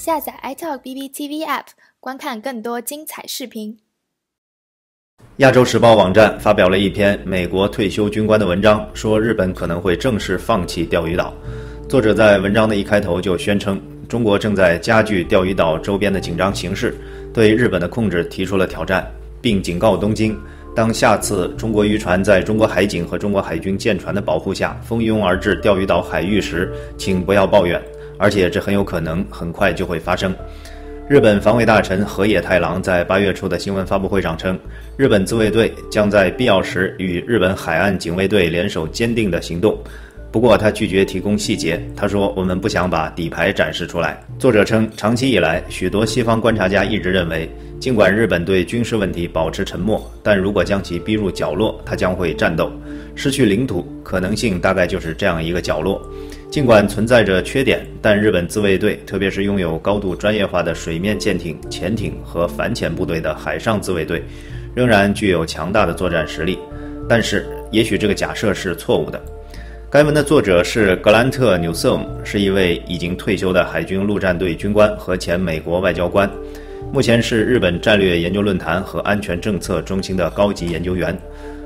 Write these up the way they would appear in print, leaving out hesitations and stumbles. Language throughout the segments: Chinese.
下载 iTalk BBTV App， 观看更多精彩视频。亚洲时报网站发表了一篇美国退休军官的文章，说日本可能会正式放弃钓鱼岛。作者在文章的一开头就宣称，中国正在加剧钓鱼岛周边的紧张形势，对日本的控制提出了挑战，并警告东京。 当下次中国渔船在中国海警和中国海军舰船的保护下蜂拥而至钓鱼岛海域时，请不要抱怨，而且这很有可能很快就会发生。日本防卫大臣河野太郎在8月初的新闻发布会上称，日本自卫队将在必要时与日本海岸警卫队联手坚定的行动。 不过他拒绝提供细节。他说：“我们不想把底牌展示出来。”作者称，长期以来，许多西方观察家一直认为，尽管日本对军事问题保持沉默，但如果将其逼入角落，他将会战斗。失去领土可能性大概就是这样一个角落。尽管存在着缺点，但日本自卫队，特别是拥有高度专业化的水面舰艇、潜艇和反潜部队的海上自卫队，仍然具有强大的作战实力。但是，也许这个假设是错误的。 该文的作者是格兰特·纽瑟姆，是一位已经退休的海军陆战队军官和前美国外交官，目前是日本战略研究论坛和安全政策中心的高级研究员。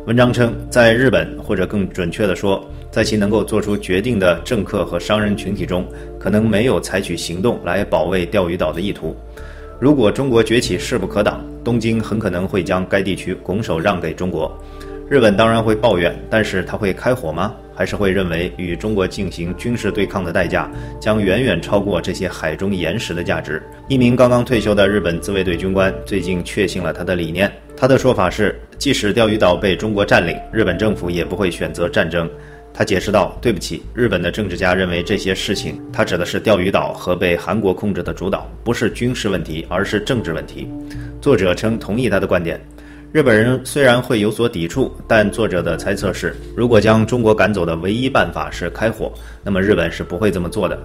文章称，在日本，或者更准确地说，在其能够做出决定的政客和商人群体中，可能没有采取行动来保卫钓鱼岛的意图。如果中国崛起势不可挡，东京很可能会将该地区拱手让给中国。 日本当然会抱怨，但是他会开火吗？还是会认为与中国进行军事对抗的代价将远远超过这些海中岩石的价值？一名刚刚退休的日本自卫队军官最近确信了他的理念。他的说法是，即使钓鱼岛被中国占领，日本政府也不会选择战争。他解释道：“对不起，日本的政治家认为这些事情，他指的是钓鱼岛和被韩国控制的主岛，不是军事问题，而是政治问题。”作者称同意他的观点。 日本人虽然会有所抵触，但作者的猜测是，如果将中国赶走的唯一办法是开火，那么日本是不会这么做的。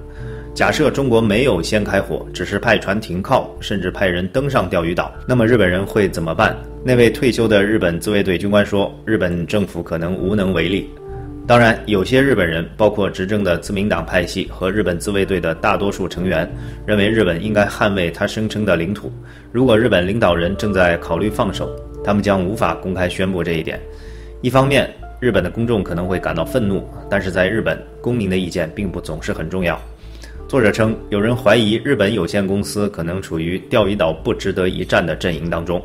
假设中国没有先开火，只是派船停靠，甚至派人登上钓鱼岛，那么日本人会怎么办？那位退休的日本自卫队军官说，日本政府可能无能为力。当然，有些日本人，包括执政的自民党派系和日本自卫队的大多数成员，认为日本应该捍卫他声称的领土。如果日本领导人正在考虑放手， 他们将无法公开宣布这一点。一方面，日本的公众可能会感到愤怒，但是在日本，公民的意见并不总是很重要。作者称，有人怀疑日本有限公司可能处于钓鱼岛不值得一战的阵营当中。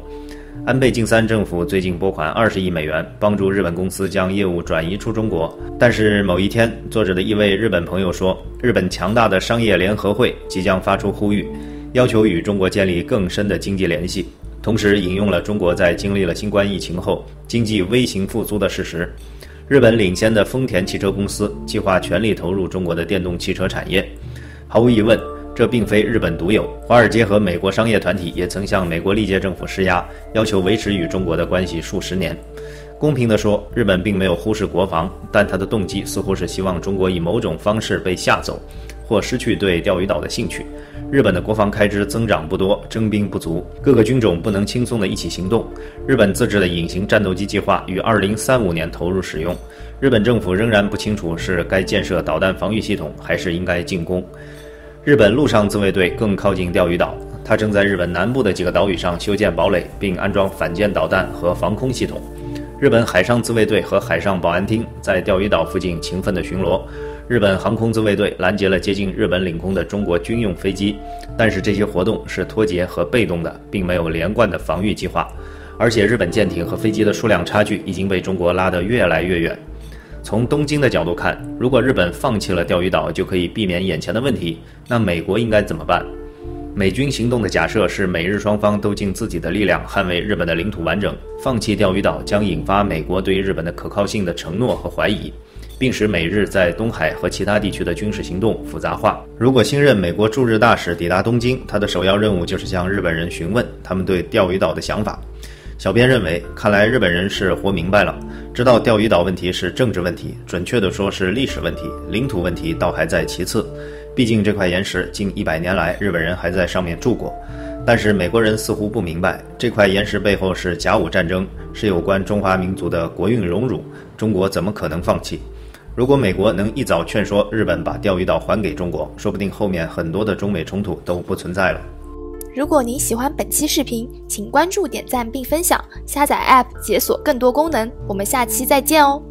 安倍晋三政府最近拨款20亿美元帮助日本公司将业务转移出中国，但是某一天，作者的一位日本朋友说，日本强大的商业联合会即将发出呼吁，要求与中国建立更深的经济联系。 同时引用了中国在经历了新冠疫情后经济微型复苏的事实。日本领先的丰田汽车公司计划全力投入中国的电动汽车产业。毫无疑问，这并非日本独有。华尔街和美国商业团体也曾向美国历届政府施压，要求维持与中国的关系数十年。公平地说，日本并没有忽视国防，但他的动机似乎是希望中国以某种方式被吓走，或失去对钓鱼岛的兴趣。 日本的国防开支增长不多，征兵不足，各个军种不能轻松地一起行动。日本自制的隐形战斗机计划于2035年投入使用。日本政府仍然不清楚是该建设导弹防御系统，还是应该进攻。日本陆上自卫队更靠近钓鱼岛，它正在日本南部的几个岛屿上修建堡垒，并安装反舰导弹和防空系统。日本海上自卫队和海上保安厅在钓鱼岛附近勤奋地巡逻。 日本航空自卫队拦截了接近日本领空的中国军用飞机，但是这些活动是脱节和被动的，并没有连贯的防御计划。而且，日本舰艇和飞机的数量差距已经被中国拉得越来越远。从东京的角度看，如果日本放弃了钓鱼岛就可以避免眼前的问题，那美国应该怎么办？美军行动的假设是美日双方都尽自己的力量捍卫日本的领土完整，放弃钓鱼岛将引发美国对日本的可靠性的承诺和怀疑。 并使美日在东海和其他地区的军事行动复杂化。如果新任美国驻日大使抵达东京，他的首要任务就是向日本人询问他们对钓鱼岛的想法。小编认为，看来日本人是活明白了，知道钓鱼岛问题是政治问题，准确地说是历史问题，领土问题倒还在其次。毕竟这块岩石近100年来日本人还在上面住过。但是美国人似乎不明白，这块岩石背后是甲午战争，是有关中华民族的国运荣辱，中国怎么可能放弃？如果美国能一早劝说日本把钓鱼岛还给中国，说不定后面很多的中美冲突都不存在了。如果您喜欢本期视频，请关注、点赞并分享，下载 App 解锁更多功能。我们下期再见哦。